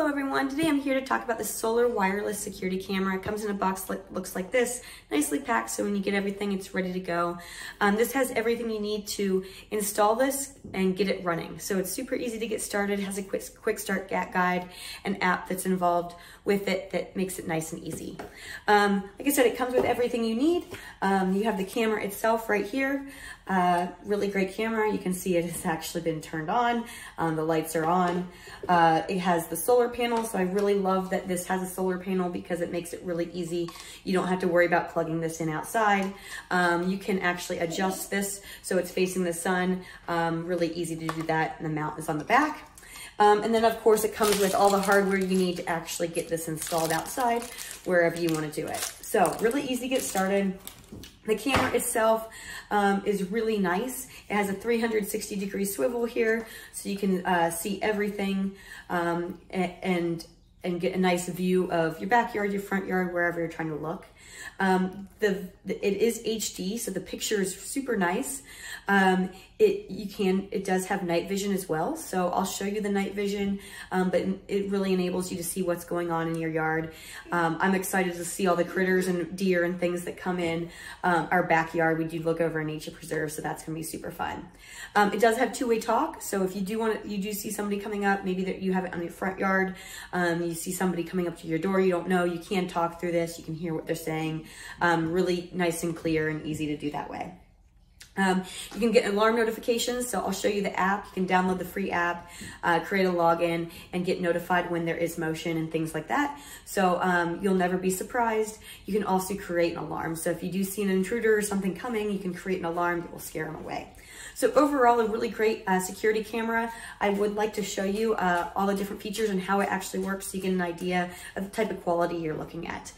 Hello everyone, today I'm here to talk about the Solar Wireless Security Camera. It comes in a box that looks like this, nicely packed, so when you get everything, it's ready to go. This has everything you need to install this and get it running. So it's super easy to get started, has a quick start guide, an app that's involved with it that makes it nice and easy. Like I said, it comes with everything you need. You have the camera itself right here. Really great camera. You can see it has actually been turned on. The lights are on. It has the solar panel, so I really love that this has a solar panel because it makes it really easy. You don't have to worry about plugging this in outside. You can actually adjust this so it's facing the sun. Really easy to do that, and the mount is on the back. And then, of course, it comes with all the hardware you need to actually get this installed outside wherever you want to do it. So really easy to get started. The camera itself is really nice. It has a 360-degree swivel here, so you can see everything and get a nice view of your backyard, your front yard, wherever you're trying to look. It is HD, so the picture is super nice. It does have night vision as well, so I'll show you the night vision, but it really enables you to see what's going on in your yard. I'm excited to see all the critters and deer and things that come in our backyard. We do look over a nature preserve, so that's gonna be super fun. It does have two-way talk, so if you do see somebody coming up, maybe that you have it on your front yard, you see somebody coming up to your door, you don't know, you can talk through this, you can hear what they're saying. Really nice and clear and easy to do that way. You can get alarm notifications, so I'll show you the app. You can download the free app, create a login, and get notified when there is motion and things like that. So you'll never be surprised. You can also create an alarm. So if you do see an intruder or something coming, you can create an alarm that will scare them away. So overall, a really great security camera. I would like to show you all the different features and how it actually works so you get an idea of the type of quality you're looking at.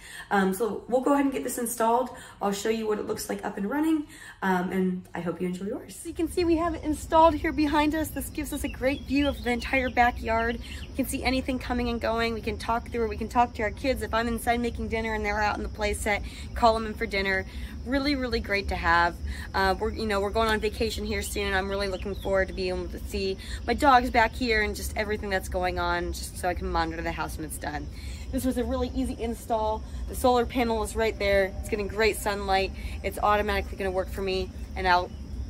So we'll go ahead and get this installed. I'll show you what it looks like up and running, and I hope you enjoy yours. So you can see we have it installed here behind us. This gives us a great view of the entire backyard. We can see anything coming and going. We can talk through it. We can talk to our kids. If I'm inside making dinner and they're out in the play set, call them in for dinner. Really, really great to have. We're going on vacation here soon, and I'm really looking forward to being able to see my dogs back here and just everything that's going on, just so I can monitor the house when it's done. This was a really easy install. The solar panel is right there. It's getting great sunlight. It's automatically gonna work for me, and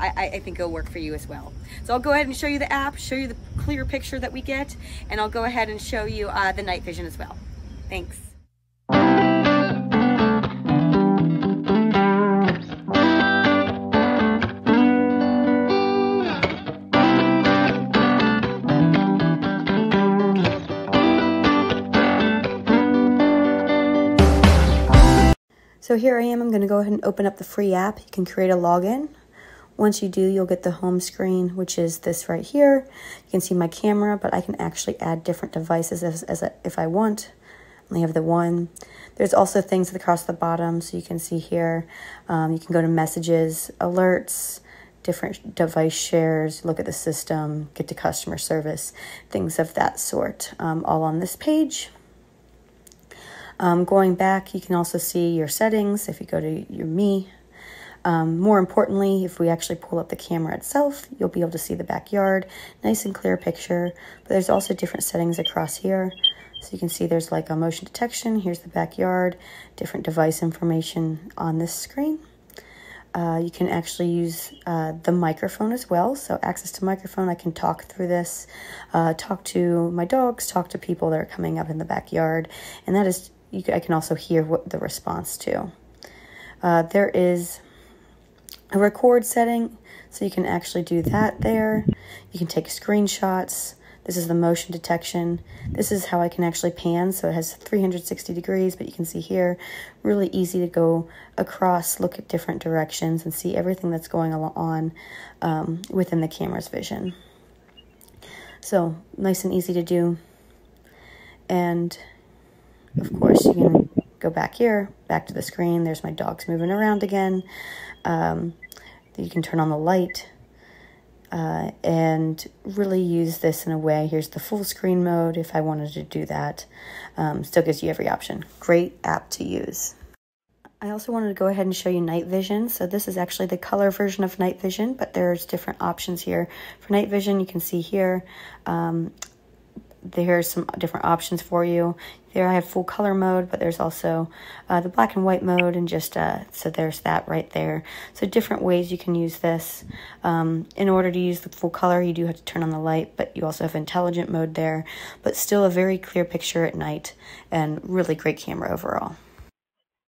I think it'll work for you as well. So I'll go ahead and show you the app, show you the clear picture that we get, and I'll go ahead and show you the night vision as well. Thanks. So here I am, I'm gonna go ahead and open up the free app. You can create a login. Once you do, you'll get the home screen, which is this right here. You can see my camera, but I can actually add different devices if I want. I only have the one. There's also things across the bottom, so you can see here. You can go to messages, alerts, different device shares, look at the system, get to customer service, things of that sort, all on this page. Going back, you can also see your settings if you go to your Me. More importantly, if we actually pull up the camera itself, you'll be able to see the backyard, nice and clear picture. But there's also different settings across here. So you can see there's like a motion detection. Here's the backyard, different device information on this screen. You can actually use the microphone as well. So access to microphone, I can talk through this, talk to my dogs, talk to people that are coming up in the backyard. And that is, I can also hear what the response to. There is a record setting, so you can actually do that there. You can take screenshots. This is the motion detection. This is how I can actually pan, so it has 360 degrees, but you can see here, really easy to go across, look at different directions, and see everything that's going on within the camera's vision. So nice and easy to do. And of course, you can go back here, back to the screen. There's my dogs moving around again. You can turn on the light. And really use this in a way. Here's the full screen mode if I wanted to do that. Still gives you every option. Great app to use. I also wanted to go ahead and show you night vision. So this is actually the color version of night vision, but there's different options here. For night vision, you can see here, There's some different options for you. There I have full color mode, but there's also the black and white mode, and just so there's that right there. So different ways you can use this. In order to use the full color, you do have to turn on the light, but you also have intelligent mode there, but still a very clear picture at night and really great camera overall.